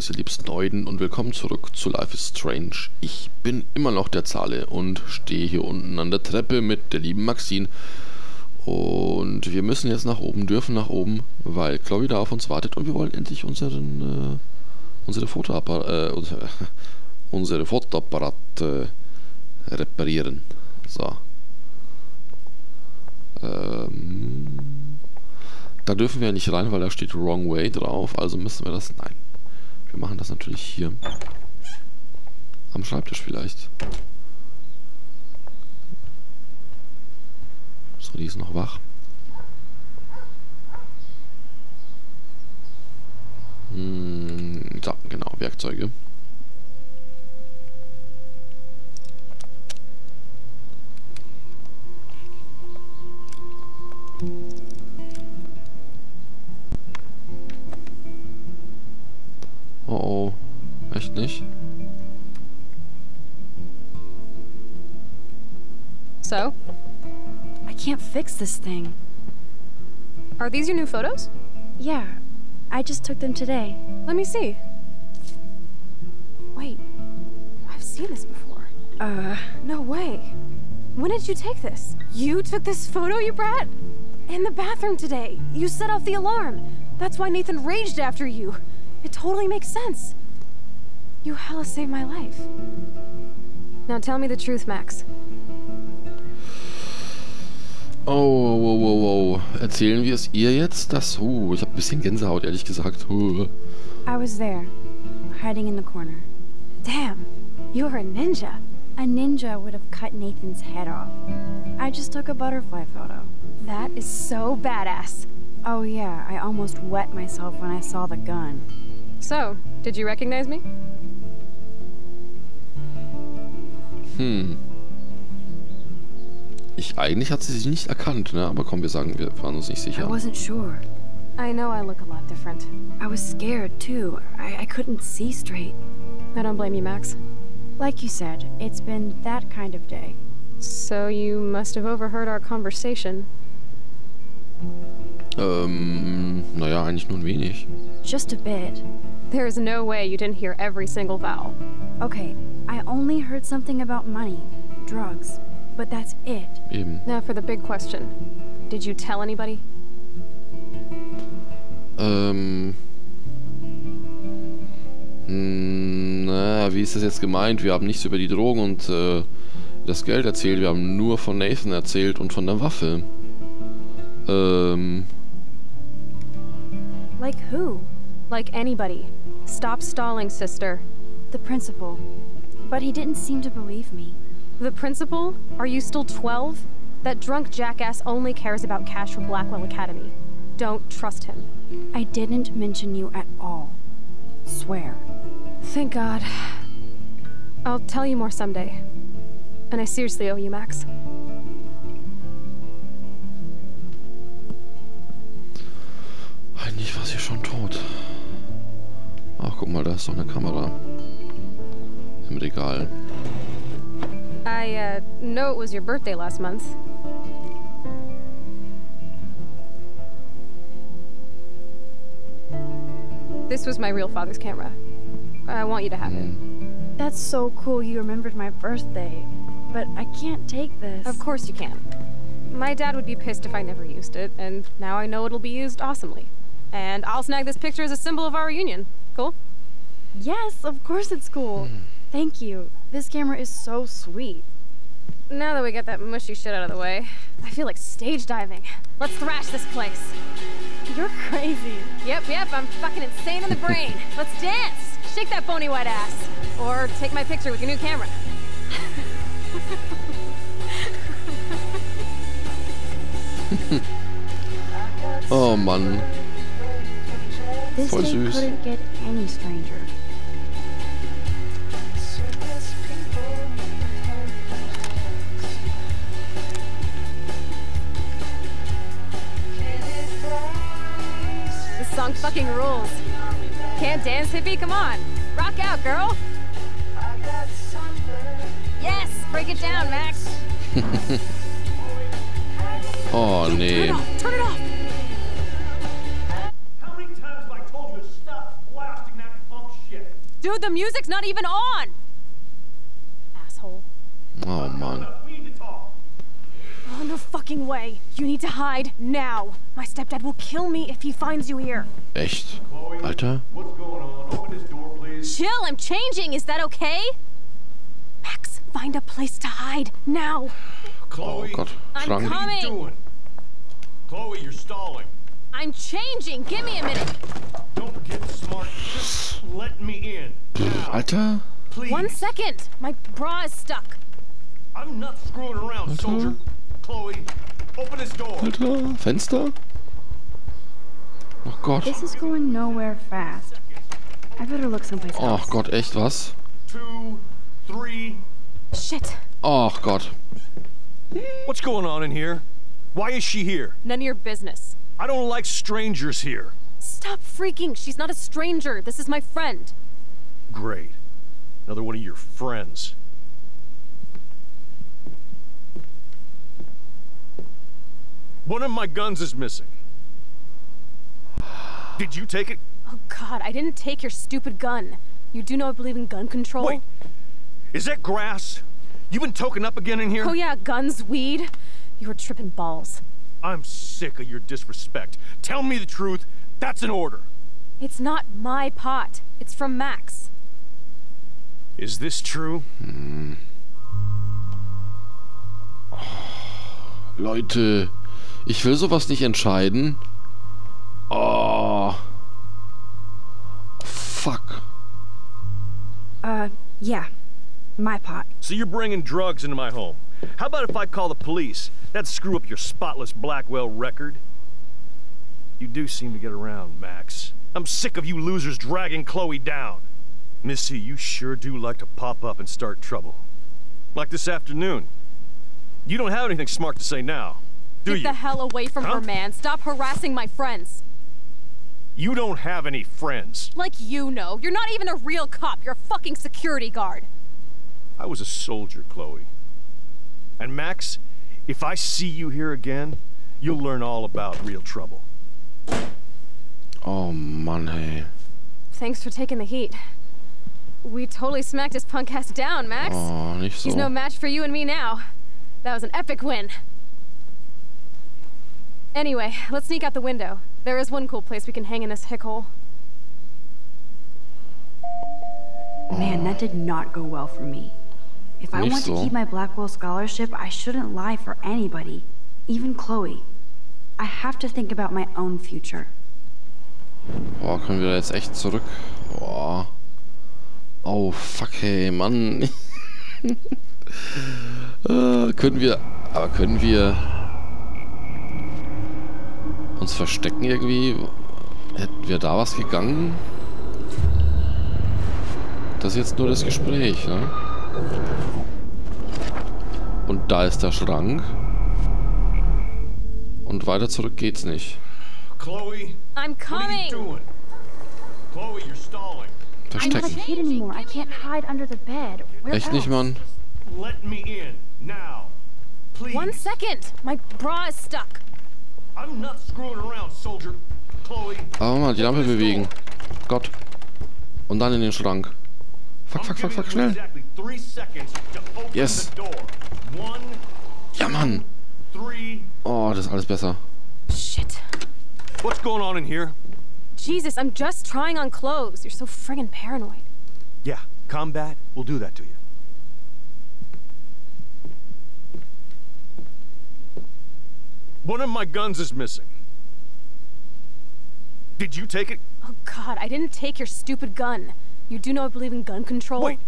Servus ihr liebsten Leuten und willkommen zurück zu Life is Strange. Ich bin immer noch der Zale und stehe hier unten an der Treppe mit der lieben Maxine. Und wir müssen jetzt nach oben, dürfen nach oben, weil Chloe da auf uns wartet und wir wollen endlich unsere Fotoapparat reparieren. So. Da dürfen wir ja nicht rein, weil da steht Wrong Way drauf, also müssen wir das... Nein. Wir machen das natürlich hier. Am Schreibtisch vielleicht. So, die ist noch wach. So, genau, Werkzeuge. Oh, echt nicht? So? I can't fix this thing. Are these your new photos? Yeah, I just took them today. Let me see. Wait, I've seen this before. No way. When did you take this? You took this photo, you brat? In the bathroom today. You set off the alarm. That's why Nathan raged after you. It totally makes sense. You hella saved my life. Now tell me the truth, Max. Oh, wow, wow, wow. Erzählen wir es ihr jetzt? Das, ich hab ein bisschen Gänsehaut, ehrlich gesagt. I was there, hiding in the corner. Damn, you're a ninja. A ninja would have cut Nathan's head off. I just took a butterfly photo. That is so badass. Oh yeah, I almost wet myself when I saw the gun. So, did you recognize me? Eigentlich hat sie sich nicht erkannt, ne? Aber komm, wir sagen, wir waren uns nicht sicher. I wasn't sure. I know I look a lot different. I was scared too. I couldn't see straight. I don't blame you, Max. Like you said, it's been that kind of day. So you must have overheard our conversation. Naja, eigentlich nur ein wenig. Just a bit. There is no way you didn't hear every single vowel. Okay, I only heard something about money, drugs, but that's it. Eben. Now for the big question. Did you tell anybody? Na, wie ist das jetzt gemeint? Wir haben nichts über die Drogen und das Geld erzählt. Wir haben nur von Nathan erzählt und von der Waffe. Like who? Like anybody. Stop stalling, sister. The principal. But he didn't seem to believe me. The principal? Are you still 12? That drunk jackass only cares about cash for Blackwell Academy. Don't trust him. I didn't mention you at all. Swear. Thank God. I'll tell you more someday. And I seriously owe you, Max. Eigentlich war sie schon tot. Ach, guck mal, da ist doch eine Kamera im Regal. I know it was your birthday last month. This was my real father's camera. I want you to have it. That's so cool you remembered my birthday, but I can't take this. Of course you can. My dad would be pissed if I never used it, and now I know it'll be used awesomely. And I'll snag this picture as a symbol of our reunion. Cool? Yes, of course it's cool. Thank you. This camera is so sweet. Now that we got that mushy shit out of the way, I feel like stage diving. Let's thrash this place. You're crazy. Yep, I'm fucking insane in the brain. Let's dance! Shake that bony white ass. Or take my picture with your new camera. Oh Mann. Voll süß. This song fucking rules. Can't dance, hippie? Come on. Rock out, girl. Yes, break it down, Max. Oh nee. Turn it off. How many times have I told you to stop blasting that punk shit? Dude, the music's not even on! Asshole. Oh, man. Oh, no fucking way. You need to hide now. My stepdad will kill me if he finds you here. Echt? Alter? What's going on? Open this door, please. Chill, I'm changing. Is that okay? Max, find a place to hide now. Chloe, oh Gott. I'm coming. What are you doing? Chloe, you're stalling. I'm changing. Give me a minute. Don't get smart. Just let me in. Now. Alter? Please. 1 second. My bra is stuck. I'm not screwing around, Alter. Soldier. Chloe, open this door. Alter, Fenster? Oh Gott. This is going nowhere fast. I better look someplace else. Oh Gott, echt was? 2, 3. Shit. Oh Gott. What's going on in here? Why is she here? None of your business. I don't like strangers here. Stop freaking. She's not a stranger. This is my friend. Great. Another one of your friends. One of my guns is missing. Did you take it? Oh God, I didn't take your stupid gun. You do know I believe in gun control. Wait, is that grass? You been token up again in here? Oh yeah, guns, weed. You were tripping balls. I'm sick of your disrespect. Tell me the truth. That's an order. It's not my pot. It's from Max. Is this true? Mm. Oh, Leute, ich will sowas nicht entscheiden. Oh. Fuck. Yeah. My pot. So you're bringing drugs into my home. How about if I call the police? That'd screw up your spotless Blackwell record. You do seem to get around, Max. I'm sick of you losers dragging Chloe down. Missy, you sure do like to pop up and start trouble. Like this afternoon. You don't have anything smart to say now, do you? Get the hell away from her, man. Stop harassing my friends. You don't have any friends. Like you know. You're not even a real cop. You're a fucking security guard. I was a soldier, Chloe. And Max, if I see you here again, you'll learn all about real trouble. Oh, Mann, hey. Thanks for taking the heat. We totally smacked his punk ass down, Max. Oh, nicht so. He's no match for you and me now. That was an epic win. Anyway, let's sneak out the window. There is one cool place we can hang in this hick hole. Man, that did not go well for me. If I want to keep my Blackwell scholarship, I shouldn't lie for anybody, even Chloe. I have to think about my own future. Boah, können wir da jetzt echt zurück? Boah. Oh, fuck, hey, Mann. Können wir uns verstecken irgendwie? Hätten wir da was gegangen? Das ist jetzt nur das Gespräch, ne? Und da ist der Schrank. Und weiter zurück geht's nicht. Chloe, I'm coming. What are you doing? Chloe, you're stalling. Verstecken. I'm not hidden anymore. I can't hide under the bed. Where Echt else? Nicht, Mann. Let me in now. Please. 1 second. My bra is stuck. I'm not screwing around, soldier. Chloe. Oh Mann, die Lampe bewegen. Gott. Und dann in den Schrank. Fuck, fuck, fuck, fuck, schnell. Yes. Ja, Mann. Oh, das ist alles besser. Shit. What's going on in here? Jesus, I'm just trying on clothes. You're so friggin' paranoid. Yeah, combat will do that to you. One of my guns is missing. Did you take it? Oh God, I didn't take your stupid gun. You do know I believe in gun control. Wait,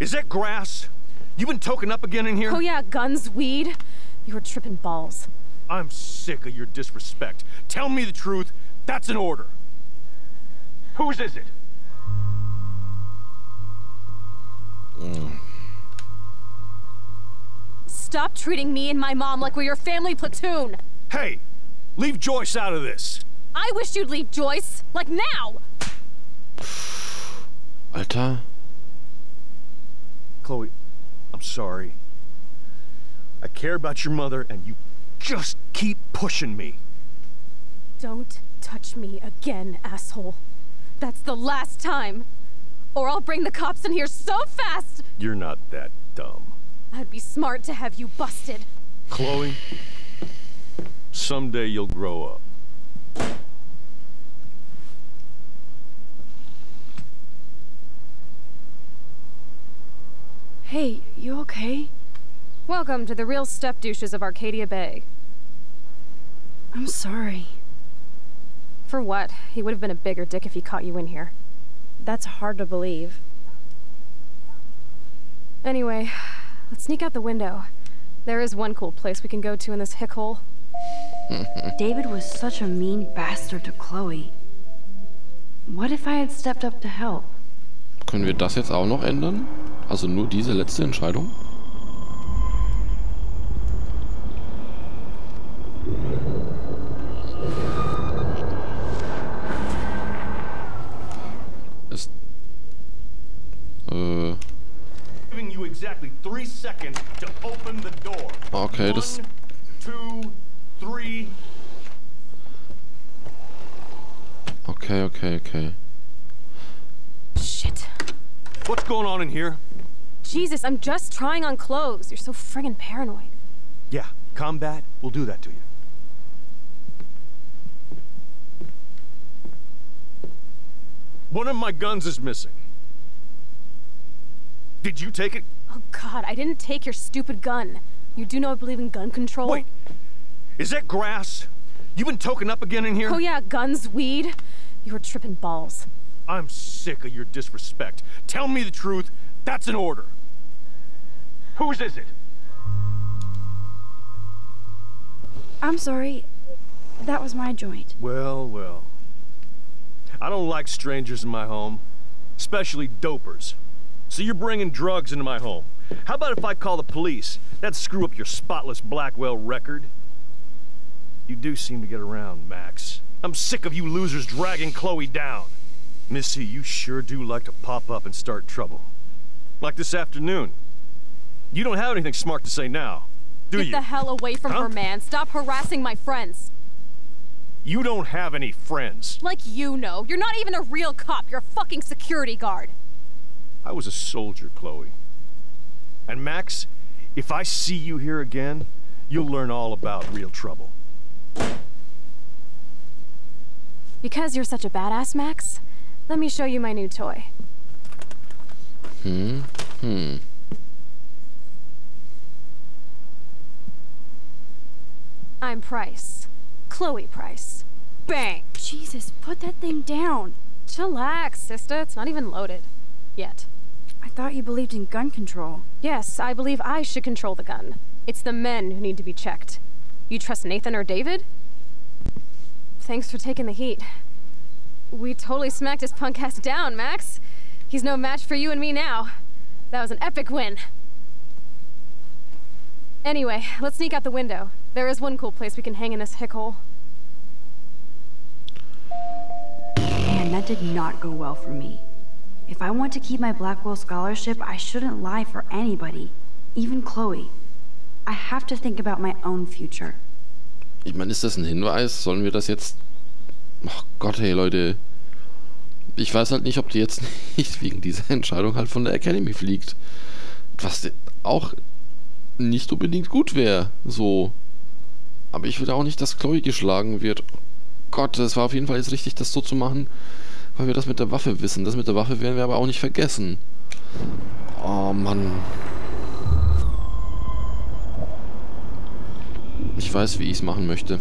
is that grass? You been token up again in here? Oh yeah, guns, weed. You were tripping balls. I'm sick of your disrespect. Tell me the truth. That's an order. Whose is it? Mm. Stop treating me and my mom like we're your family platoon. Hey, leave Joyce out of this. I wish you'd leave Joyce, like now. Alter. Chloe, I'm sorry. I care about your mother and you just keep pushing me. Don't touch me again, asshole. That's the last time. or I'll bring the cops in here so fast! You're not that dumb. I'd be smart to have you busted. Chloe, someday you'll grow up. Hey, you okay? Welcome to the real step-douches of Arcadia Bay. I'm sorry. For what? He would have been a bigger dick if he caught you in here. That's hard to believe. Anyway, let's sneak out the window. There is one cool place we can go to in this hick hole. David was such a mean bastard to Chloe. What if I had stepped up to help? Können wir das jetzt auch noch ändern? Also nur diese letzte Entscheidung? Es... Okay, das... Okay, okay, okay. Shit. What's going on in here? Jesus, I'm just trying on clothes. You're so friggin' paranoid. Yeah, combat will do that to you. One of my guns is missing. Did you take it? Oh God, I didn't take your stupid gun. You do know I believe in gun control. Wait, is that grass? You been toking up again in here? Oh yeah, guns, weed. You were tripping balls. I'm sick of your disrespect. Tell me the truth. That's an order. Whose is it? I'm sorry. That was my joint. Well, well. I don't like strangers in my home. Especially dopers. So you're bringing drugs into my home. How about if I call the police? That'd screw up your spotless Blackwell record. You do seem to get around, Max. I'm sick of you losers dragging Chloe down. Missy, you sure do like to pop up and start trouble. Like this afternoon. You don't have anything smart to say now, do you? Get the hell away from her, man. Stop harassing my friends. You don't have any friends. Like you know. You're not even a real cop. You're a fucking security guard. I was a soldier, Chloe. And Max, if I see you here again, you'll learn all about real trouble. Because you're such a badass, Max, let me show you my new toy. I'm Price. Chloe Price. Bang! Jesus, put that thing down. Chillax, sister. It's not even loaded. Yet. I thought you believed in gun control. Yes, I believe I should control the gun. It's the men who need to be checked. You trust Nathan or David? Thanks for taking the heat. We totally smacked his punk ass down, Max. He's no match for you and me now. That was an epic win. Anyway, let's sneak out the window. There is one cool place we can hang in this hick hole. Man, that did not go well for me. If I want to keep my Blackwell scholarship, I shouldn't lie for anybody. Even Chloe. I have to think about my own future. Ich meine, ist das ein Hinweis? Sollen wir das jetzt... Oh Gott, hey Leute... Ich weiß halt nicht, ob die jetzt nicht wegen dieser Entscheidung halt von der Academy fliegt. Was auch nicht unbedingt gut wäre. So. Aber ich will auch nicht, dass Chloe geschlagen wird. Oh Gott, das war auf jeden Fall jetzt richtig, das so zu machen, weil wir das mit der Waffe wissen. Das mit der Waffe werden wir aber auch nicht vergessen. Oh Mann. Ich weiß, wie ich es machen möchte.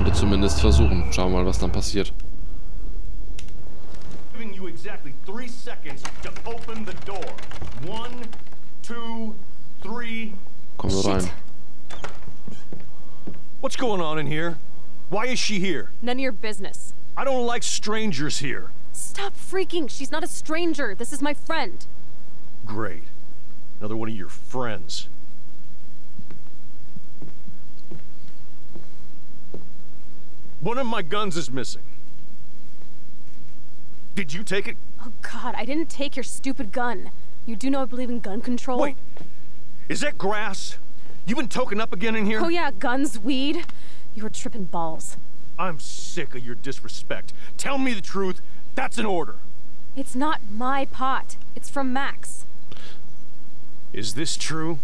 Oder zumindest versuchen. Schauen wir mal, was dann passiert. Giving you exactly 3 seconds to open the door. 1, 2, 3. Kommen wir rein. What's going on in here? Why is she here? None of your business. I don't like strangers here. Stop freaking. She's not a stranger. This is my friend. Great. Another one of your friends. One of my guns is missing. Did you take it? Oh God, I didn't take your stupid gun. You do know I believe in gun control. Wait, is that grass? You been toking up again in here? Oh yeah, guns, weed. You were tripping balls. I'm sick of your disrespect. Tell me the truth. That's an order. It's not my pot. It's from Max. Is this true?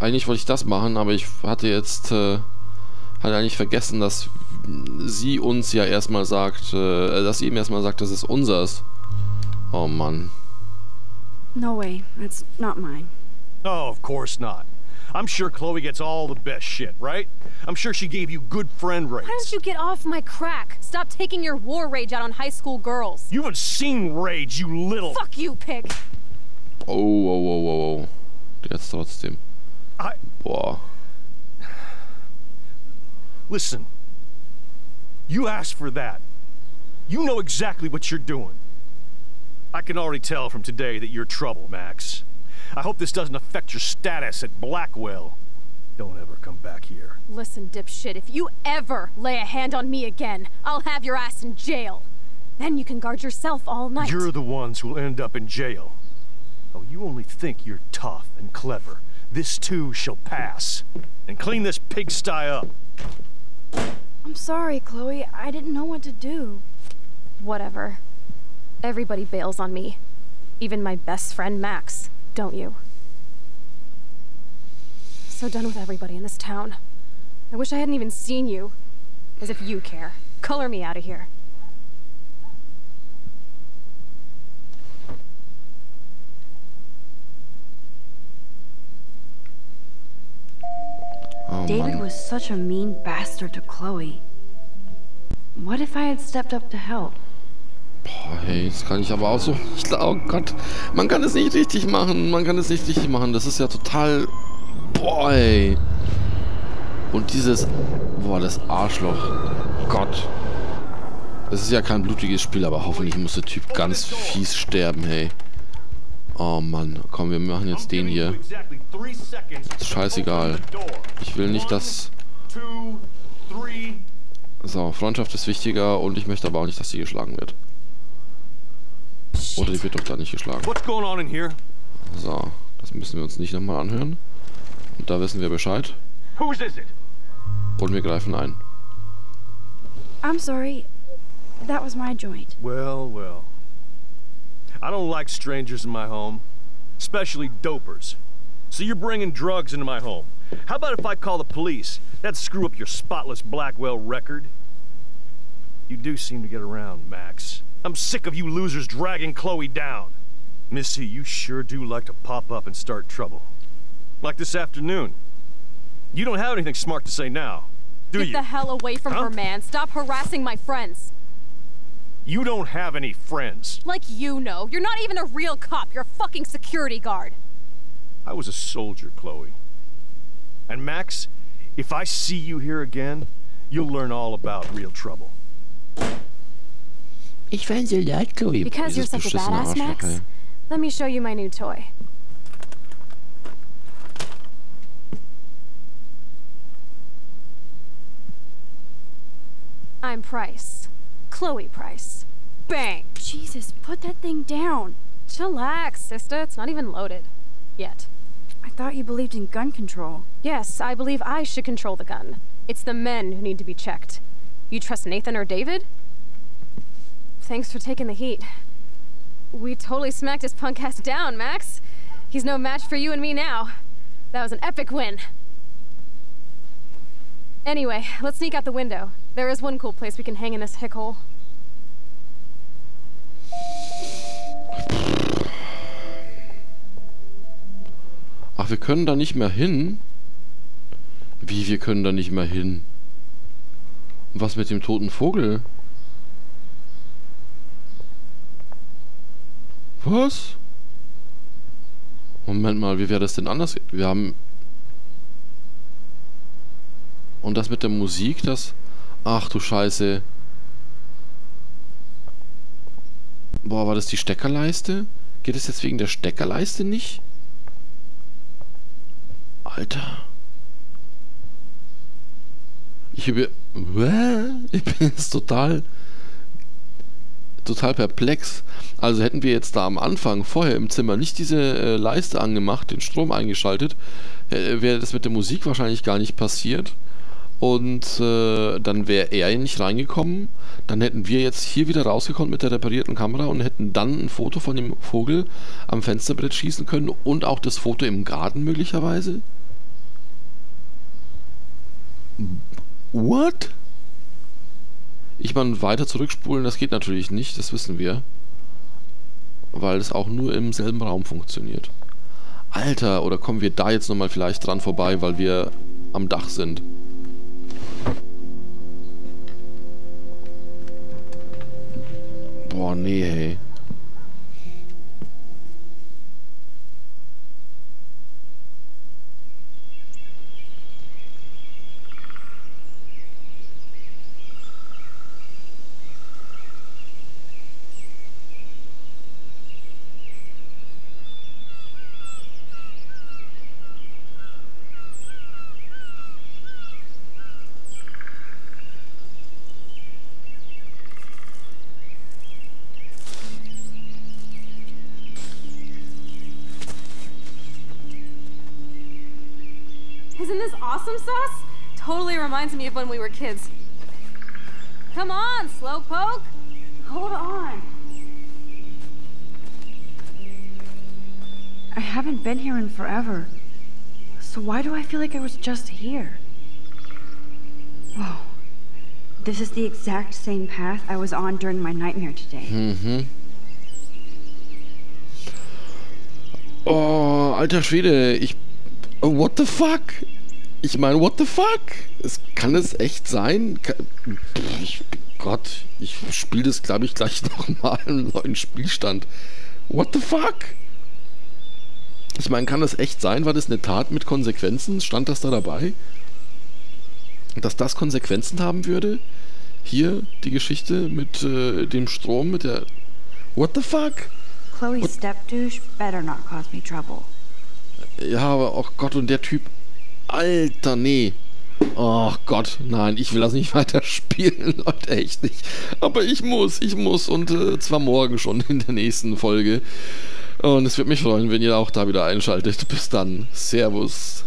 Eigentlich wollte ich das machen, aber ich hatte jetzt eigentlich vergessen, dass sie uns ja erstmal sagt, dass sie ihm erstmal sagt, das ist unseres. Oh Mann. No way, that's not mine. Oh, of course not. I'm sure Chloe gets all the best shit, right? I'm sure she gave you good friend rates. Why don't you get off my crack? Stop taking your war rage out on high school girls. You haven't seen rage, you little... Fuck you, pig. Oh, oh, oh, oh, oh. Jetzt trotzdem. Boah. Listen. You asked for that. You know exactly what you're doing. I can already tell from today that you're trouble, Max. I hope this doesn't affect your status at Blackwell. Don't ever come back here. Listen, dipshit, if you ever lay a hand on me again, I'll have your ass in jail. Then you can guard yourself all night. You're the ones who'll end up in jail. Oh, you only think you're tough and clever. This too shall pass. And clean this pigsty up. I'm sorry, Chloe. I didn't know what to do. Whatever. Everybody bails on me. Even my best friend, Max. Don't you? So done with everybody in this town. I wish I hadn't even seen you. As if you care. Color me out of here. Oh, David was such a mean bastard to Chloe. What if I had stepped up to help? Boah, hey, das kann ich aber auch so... Oh Gott, man kann es nicht richtig machen. Man kann es nicht richtig machen. Das ist ja total... Boah, ey. Und dieses... Boah, das Arschloch. Gott. Es ist ja kein blutiges Spiel, aber hoffentlich muss der Typ ganz fies sterben, hey. Oh Mann, komm, wir machen jetzt den hier. Ist scheißegal. Ich will nicht, dass... So, Freundschaft ist wichtiger und ich möchte aber auch nicht, dass sie geschlagen wird. Oder die wird doch da nicht geschlagen. So, das müssen wir uns nicht nochmal anhören. Und da wissen wir Bescheid. Und wir greifen ein. I'm sorry. That was my joint. Well, well. I don't like strangers in my home. Especially dopers. So you're bringing drugs into my home. How about if I call the police? That'd screw up your spotless Blackwell record. You do seem to get around, Max. I'm sick of you losers dragging Chloe down. Missy, you sure do like to pop up and start trouble. Like this afternoon. You don't have anything smart to say now, do you? Get the hell away from her, man. Stop harassing my friends. You don't have any friends. Like you know. You're not even a real cop. You're a fucking security guard. I was a soldier, Chloe. And Max, if I see you here again, you'll learn all about real trouble. Ich war ein Soldat, Chloe. Because you're such a badass, Max, let me show you my new toy. I'm Price. Chloe Price. Bang! Jesus, put that thing down. Chillax, sister. It's not even loaded. Yet. I thought you believed in gun control. Yes, I believe I should control the gun. It's the men who need to be checked. You trust Nathan or David? Thanks for taking the heat. We totally smacked his punk ass down, Max. He's no match for you and me now. That was an epic win. Anyway, let's sneak out the window. There is one cool place we can hang in this hick hole. Ach, wir können da nicht mehr hin? Wie, wir können da nicht mehr hin? Und was mit dem toten Vogel? Was? Moment mal, wie wäre das denn anders? Wir haben... Und das mit der Musik, das... Ach du Scheiße. Boah, war das die Steckerleiste? Geht es jetzt wegen der Steckerleiste nicht? Alter. Ich bin jetzt total perplex. Also hätten wir jetzt da am Anfang, vorher im Zimmer, nicht diese Leiste angemacht, den Strom eingeschaltet, wäre das mit der Musik wahrscheinlich gar nicht passiert. und dann wäre er nicht reingekommen. Dann hätten wir jetzt hier wieder rausgekommen mit der reparierten Kamera und hätten dann ein Foto von dem Vogel am Fensterbrett schießen können und auch das Foto im Garten möglicherweise. What? Ich meine, weiter zurückspulen, das geht natürlich nicht, das wissen wir. Weil es auch nur im selben Raum funktioniert. Alter, oder kommen wir da jetzt nochmal vielleicht dran vorbei, weil wir am Dach sind. Boah, nee, hey. Isn't this awesome, Sauce? Totally reminds me of when we were kids. Come on, Slowpoke! Hold on. I haven't been here in forever. So why do I feel like I was just here? Whoa. This is the exact same path I was on during my nightmare today. Mm-hmm. Oh, alter Schwede, ich... What the fuck? Ich meine, what the fuck? Kann es echt sein? Gott, ich spiele das, glaube ich, gleich nochmal im neuen Spielstand. What the fuck? Ich meine, kann das echt sein? War das eine Tat mit Konsequenzen? Stand das da dabei? Dass das Konsequenzen haben würde? Hier die Geschichte mit dem Strom, mit der... What the fuck? Chloe's Stepdouche better not cause me trouble. Ja, aber, oh Gott, und der Typ... Alter, nee. Oh Gott, nein, ich will das nicht weiterspielen, Leute, echt nicht. Aber ich muss. Und zwar morgen schon in der nächsten Folge. Und es würde mich freuen, wenn ihr auch da wieder einschaltet. Bis dann. Servus.